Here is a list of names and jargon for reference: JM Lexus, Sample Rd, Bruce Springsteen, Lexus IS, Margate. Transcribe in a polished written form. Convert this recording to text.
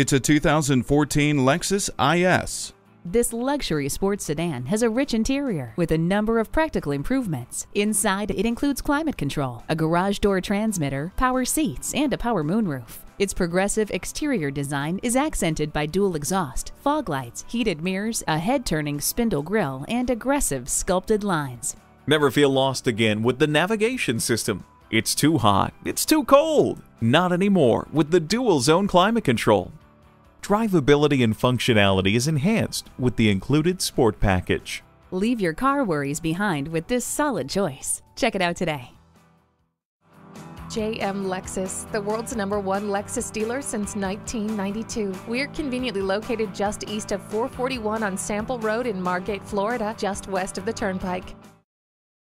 It's a 2014 Lexus IS. This luxury sports sedan has a rich interior with a number of practical improvements. Inside, it includes climate control, a garage door transmitter, power seats, and a power moonroof. Its progressive exterior design is accented by dual exhaust, fog lights, heated mirrors, a head-turning spindle grille, and aggressive sculpted lines. Never feel lost again with the navigation system. It's too hot, it's too cold. Not anymore with the dual zone climate control. Drivability and functionality is enhanced with the included sport package. Leave your car worries behind with this solid choice. Check it out today. JM Lexus, the world's #1 Lexus dealer since 1992. We're conveniently located just east of 441 on Sample Road in Margate, Florida, just west of the Turnpike.